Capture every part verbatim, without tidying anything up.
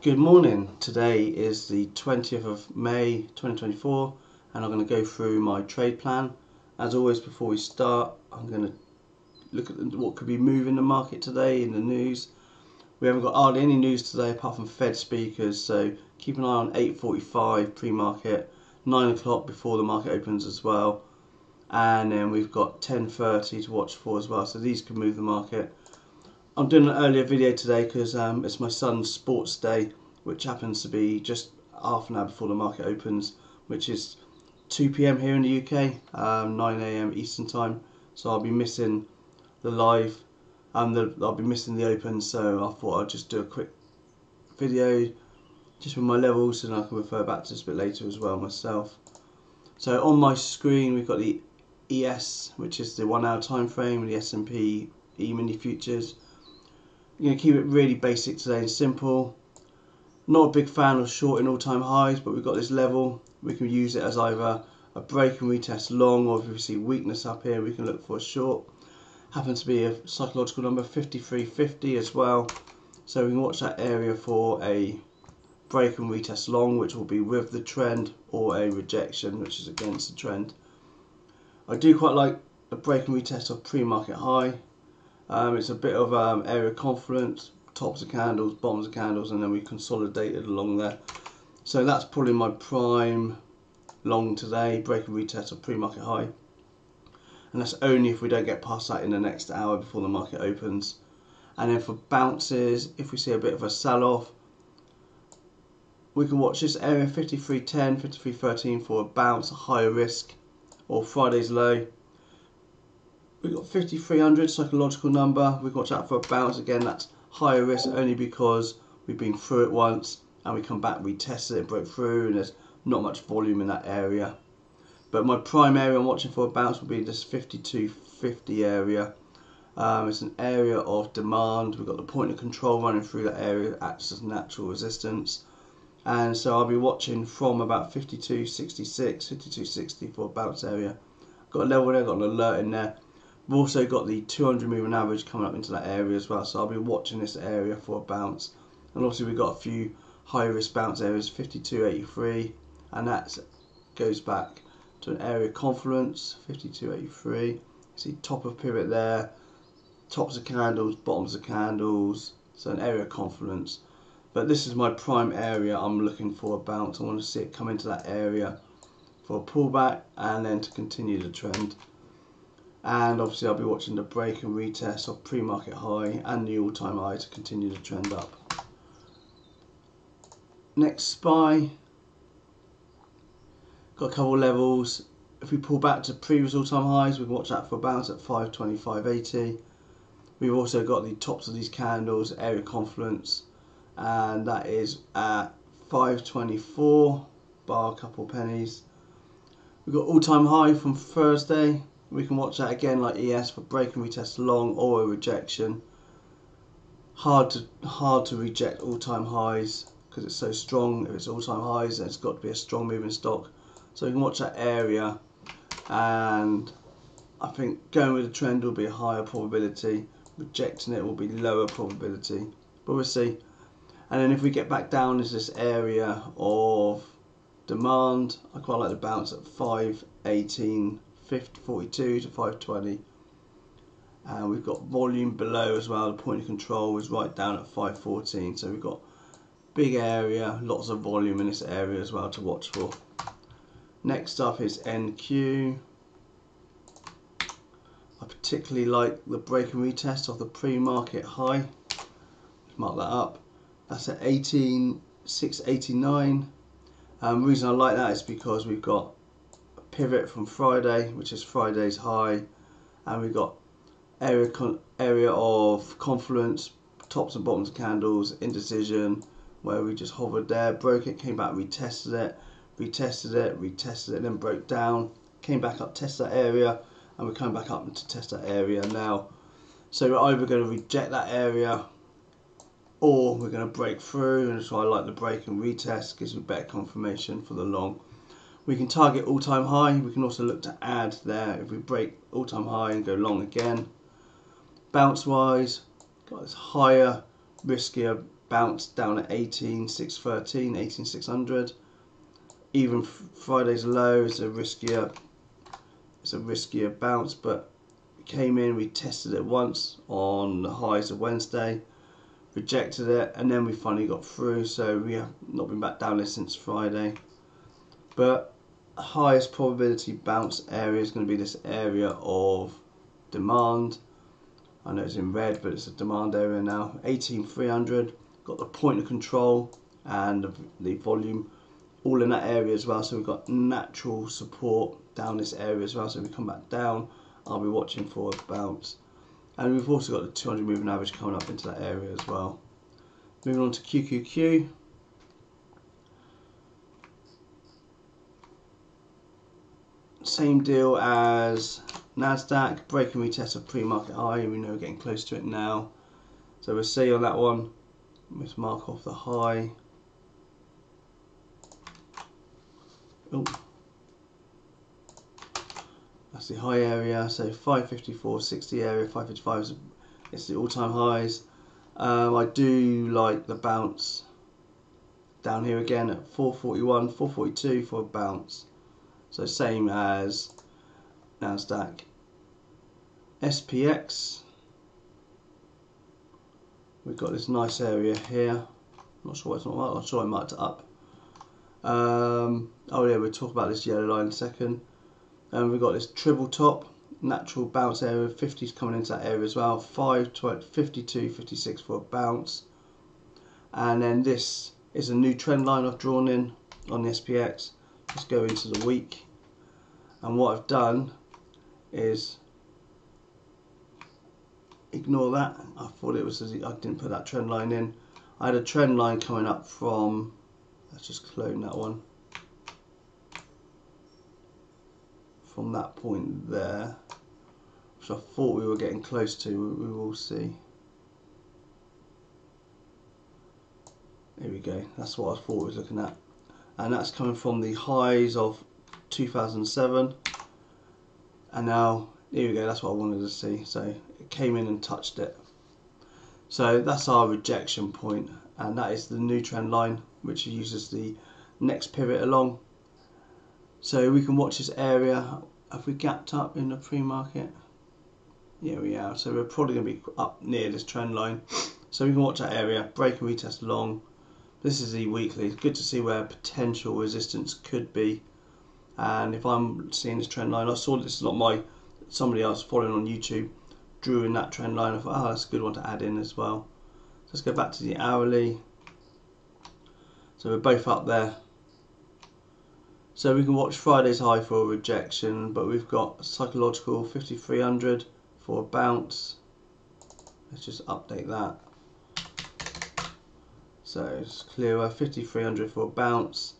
Good morning. Today is the twentieth of May twenty twenty-four and I'm going to go through my trade plan. As always, before we start, I'm going to look at what could be moving the market today in the news. We haven't got hardly any news today apart from Fed speakers, so keep an eye on eight forty-five pre-market, nine o'clock before the market opens as well, and then we've got ten thirty to watch for as well, so these could move the market. I'm doing an earlier video today because um, it's my son's sports day, which happens to be just half an hour before the market opens, which is two p m here in the U K, um, nine a m Eastern time. So I'll be missing the live, and the, I'll be missing the open. So I thought I'd just do a quick video, just with my levels, and I can refer back to this a bit later as well myself. So on my screen we've got the E S, which is the one-hour time frame, and the S and P E-mini futures. I'm going to keep it really basic today and simple. Not a big fan of shorting all-time highs, but we've got this level. We can use it as either a break and retest long, or if we see weakness up here, we can look for a short. Happens to be a psychological number, fifty-three fifty as well. So we can watch that area for a break and retest long, which will be with the trend, or a rejection, which is against the trend. I do quite like a break and retest of pre-market high. Um, it's a bit of um, area of confluence, tops of candles, bottoms of candles, and then we consolidated along there. So that's probably my prime long today, break and retest of pre-market high. And that's only if we don't get past that in the next hour before the market opens. And then for bounces, if we see a bit of a sell-off, we can watch this area fifty-three ten, fifty-three thirteen for a bounce, a higher risk, or Friday's low. We've got fifty-three hundred psychological number. We've watch out for a bounce again. That's higher risk only because we've been through it once and we come back, we test it, break through, and there's not much volume in that area. But my prime area I'm watching for a bounce will be this fifty-two fifty area. Um, it's an area of demand. We've got the point of control running through that area, that acts as natural resistance, and so I'll be watching from about fifty-two sixty-six, fifty-two sixty for a bounce area. Got a level there, got an alert in there. We've also got the two hundred moving average coming up into that area as well, so I'll be watching this area for a bounce. And also we've got a few high risk bounce areas, fifty-two eighty-three, and that goes back to an area of confluence, fifty-two eighty-three. See top of pivot there, tops of candles, bottoms of candles, so an area of confluence. But this is my prime area I'm looking for a bounce. I want to see it come into that area for a pullback and then to continue the trend. And obviously I'll be watching the break and retest of pre-market high and the all-time high to continue the trend up. Next, S P Y. Got a couple of levels. If we pull back to previous all-time highs, we can watch out for a bounce at five twenty-five eighty. We've also got the tops of these candles, area confluence, and that is at five twenty-four, bar a couple of pennies. We've got all-time high from Thursday. We can watch that again like E S for break and retest long or a rejection. Hard to hard to reject all-time highs because it's so strong. If it's all-time highs, then it's got to be a strong moving stock. So we can watch that area, and I think going with the trend will be a higher probability. Rejecting it will be lower probability, but we'll see. And then if we get back down is this area of demand. I quite like the bounce at five eighteen. five forty-two to five twenty, and uh, we've got volume below as well. The point of control is right down at five fourteen, so we've got big area, lots of volume in this area as well to watch for. Next up is N Q. I particularly like the break and retest of the pre-market high. Mark that up. That's at eighteen six eighty-nine. Um, the reason I like that is because we've got pivot from Friday, which is Friday's high, and we've got area con area of confluence, tops and bottoms of candles, indecision, where we just hovered there, broke it, came back, retested it, retested it, retested it, then broke down, came back up, test that area, and we're coming back up to test that area now. So we're either going to reject that area or we're going to break through, and so I like the break and retest, gives you better confirmation for the long. We can target all-time high. We can also look to add there if we break all-time high and go long again. Bounce-wise, got this higher, riskier bounced down at eighteen six thirteen, eighteen six hundred. Even Friday's low is a riskier, it's a riskier bounce, but we came in, we tested it once on the highs of Wednesday, rejected it, and then we finally got through. So we have not been back down there since Friday. But highest probability bounce area is going to be this area of demand. I know it's in red, but it's a demand area now. eighteen three hundred, got the point of control and the volume all in that area as well. So we've got natural support down this area as well. So if we come back down, I'll be watching for a bounce. And we've also got the two hundred moving average coming up into that area as well. Moving on to Q Q Q. Same deal as NASDAQ, breaking retest of pre-market high. We know we're getting close to it now. So we'll see on that one. Let's mark off the high. Oh, that's the high area. So five fifty-four sixty area, five fifty-five is it's the all-time highs. Um, I do like the bounce down here again at four forty-one, four forty-two for a bounce. So same as NASDAQ. S P X. We've got this nice area here. Not sure it's not marked. I'm sure I marked it up. Um, oh yeah, we'll talk about this yellow line in a second. And we've got this triple top, natural bounce area, fifties coming into that area as well, five, fifty-two, fifty-six for a bounce. And then this is a new trend line I've drawn in on the S P X. Let's go into the week. And what I've done is ignore that. I thought it was, I didn't put that trend line in. I had a trend line coming up from, let's just clone that one, from that point there, which I thought we were getting close to. We will see. There we go. That's what I thought I was looking at. And that's coming from the highs of two thousand seven. And now, here we go, that's what I wanted to see. So it came in and touched it. So that's our rejection point, and that is the new trend line, which uses the next pivot along. So we can watch this area. Have we gapped up in the pre-market? Yeah, we are. So we're probably going to be up near this trend line. So we can watch that area, break and retest along. This is the weekly. It's good to see where potential resistance could be. And if I'm seeing this trend line, I saw this is not my, somebody else following on YouTube drew in that trend line. I thought, oh, that's a good one to add in as well. So let's go back to the hourly. So we're both up there. So we can watch Friday's high for a rejection, but we've got psychological fifty-three hundred for a bounce. Let's just update that. So it's clearer, fifty-three hundred for a bounce,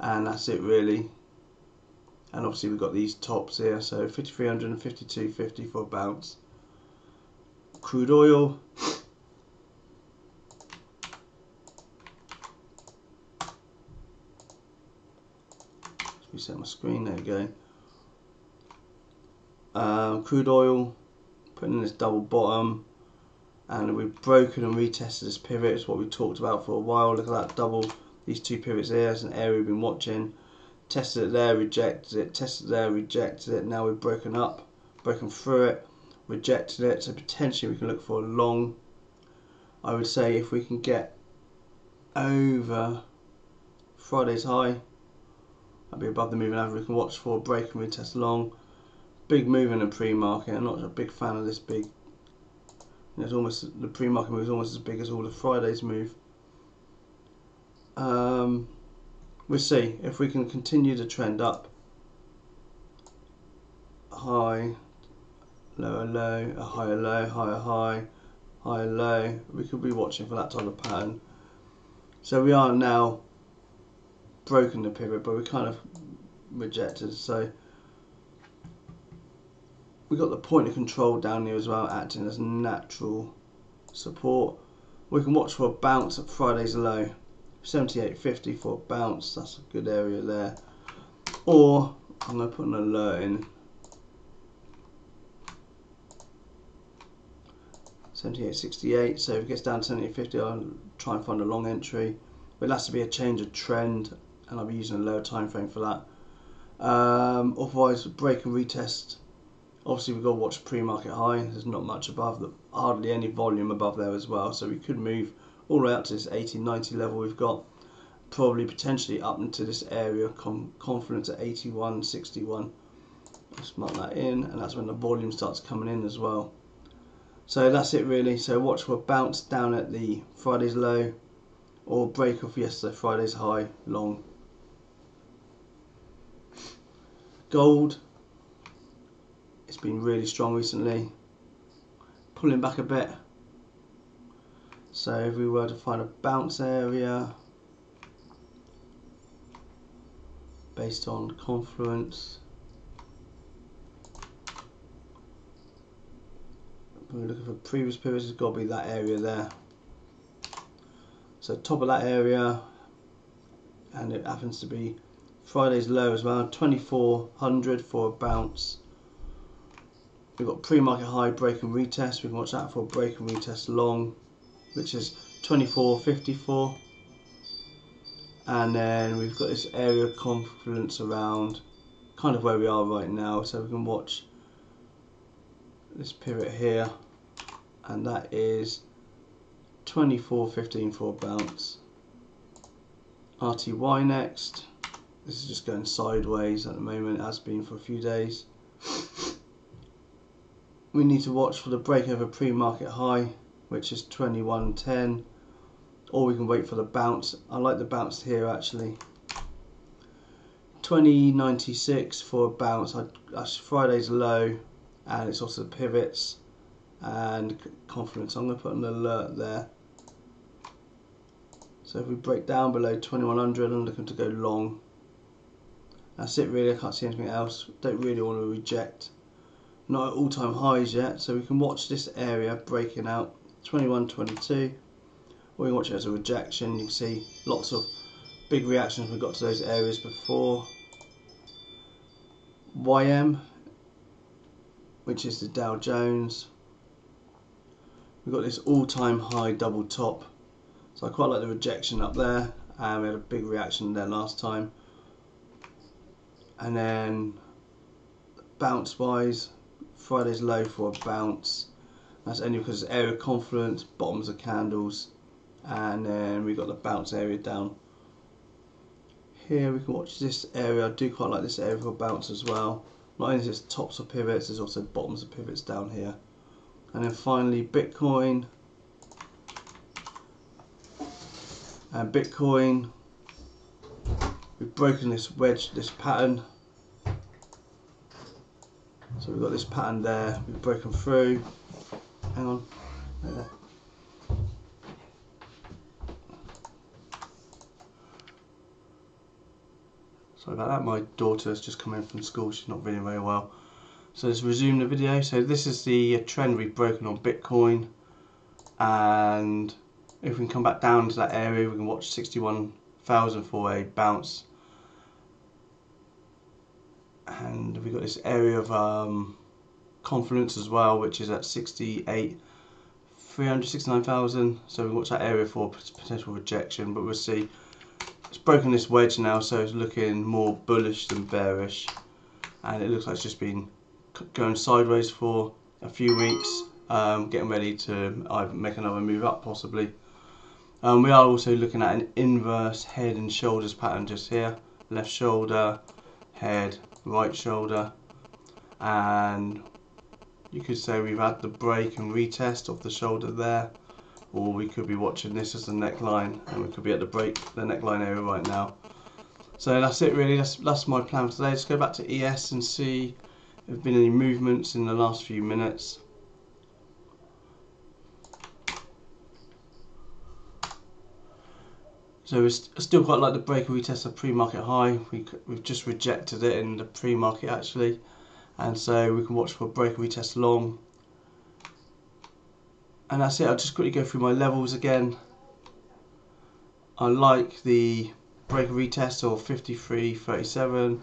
and that's it really. And obviously we've got these tops here, so fifty-three hundred and fifty-two fifty for a bounce. Crude oil. Let's reset my screen, there we go. Um, crude oil, putting in this double bottom. And we've broken and retested this pivot. It's what we talked about for a while. Look at that double, these two pivots here. It's an area we've been watching. Tested it there, rejected it. Tested it there, rejected it. Now we've broken up, broken through it, rejected it. So potentially we can look for a long. I would say if we can get over Friday's high, that'd be above the moving average. We can watch for a break and retest long. Big move in the pre-market. I'm not a big fan of this big. It's almost, the pre-market move is almost as big as all of Friday's move. Um, we'll see if we can continue the trend up. High, lower low, a higher low, higher high, higher low. We could be watching for that type of pattern. So we are now broken the pivot, but we kind of rejected. So we've got the point of control down here as well, acting as natural support. We can watch for a bounce at Friday's low, seventy-eight fifty for a bounce. That's a good area there. Or I'm going to put an alert in. seventy-eight sixty-eight. So if it gets down to seventy-eight fifty, I'll try and find a long entry, but it has to be a change of trend, and I'll be using a lower time frame for that. Um, otherwise, break and retest. Obviously, we've got to watch pre-market high. There's not much above, the, hardly any volume above there as well. So we could move all the way up to this eighty ninety level we've got, probably potentially up into this area, com confidence at eighty-one sixty-one. Let's mark that in, and that's when the volume starts coming in as well. So that's it really. So watch for a bounce down at the Friday's low, or break off yesterday Friday's high long. Gold, it's been really strong recently, pulling back a bit. So if we were to find a bounce area based on confluence, we're looking for previous periods, it's got to be that area there. So top of that area, and it happens to be Friday's low as well, twenty-four hundred for a bounce. We've got pre-market high, break and retest. We can watch that for a break and retest long, which is twenty-four fifty-four, and then we've got this area of confluence around kind of where we are right now. So we can watch this period here, and that is twenty-four fifteen for a bounce. R T Y next. This is just going sideways at the moment, has been for a few days. We need to watch for the break over pre-market high, which is twenty-one ten, or we can wait for the bounce. I like the bounce here actually. twenty ninety-six for a bounce. I, that's Friday's low, and it's also the pivots and confluence. I'm going to put an alert there. So if we break down below twenty-one hundred, I'm looking to go long. That's it really. I can't see anything else. Don't really want to reject. Not at all-time highs yet, so we can watch this area breaking out twenty-one twenty-two. We can watch it as a rejection. You can see lots of big reactions we got to those areas before. Y M, which is the Dow Jones. We've got this all-time high double top, so I quite like the rejection up there, and we had a big reaction there last time. And then bounce wise, Friday's low for a bounce. That's only because it's area confluence, bottoms of candles, and then we've got the bounce area down here. We can watch this area. I do quite like this area for a bounce as well. Not only is it tops of pivots, there's also bottoms of pivots down here. And then finally Bitcoin. And Bitcoin, we've broken this wedge, this pattern. So we've got this pattern there, we've broken through. Hang on. There. Sorry about that, my daughter has just come in from school, she's not feeling very well. So let's resume the video. So this is the trend we've broken on Bitcoin, and if we can come back down to that area, we can watch sixty-one thousand for a bounce. And we've got this area of um, confluence as well, which is at sixty-eight, three hundred sixty-nine thousand. So we watch that area for potential rejection, but we'll see. It's broken this wedge now, so it's looking more bullish than bearish, and it looks like it's just been going sideways for a few weeks, um, getting ready to either make another move up possibly. Um, we are also looking at an inverse head and shoulders pattern just here. Left shoulder, head, right shoulder, and you could say we've had the break and retest of the shoulder there, or we could be watching this as the neckline, and we could be at the break, the neckline area right now. So that's it really. That's, that's my plan for today. Let's go back to E S and see if there have been any movements in the last few minutes. So we st still quite like the break and retest of pre-market high. We we've just rejected it in the pre-market actually, and so we can watch for break and retest long. And that's it. I'll just quickly go through my levels again. I like the break and retest of fifty-three thirty-seven,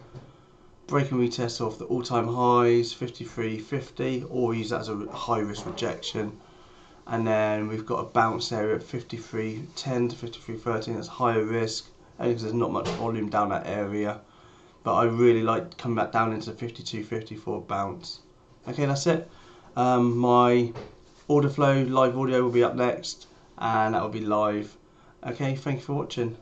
break and retest of the all-time highs fifty-three fifty, or use that as a high risk rejection. and then we've got a bounce area at fifty-three ten to fifty-three thirteen. That's higher risk only because there's not much volume down that area, but I really like coming back down into the fifty-two fifty-four bounce. Okay, that's it. Um, my order flow live audio will be up next, and that will be live. Okay, thank you for watching.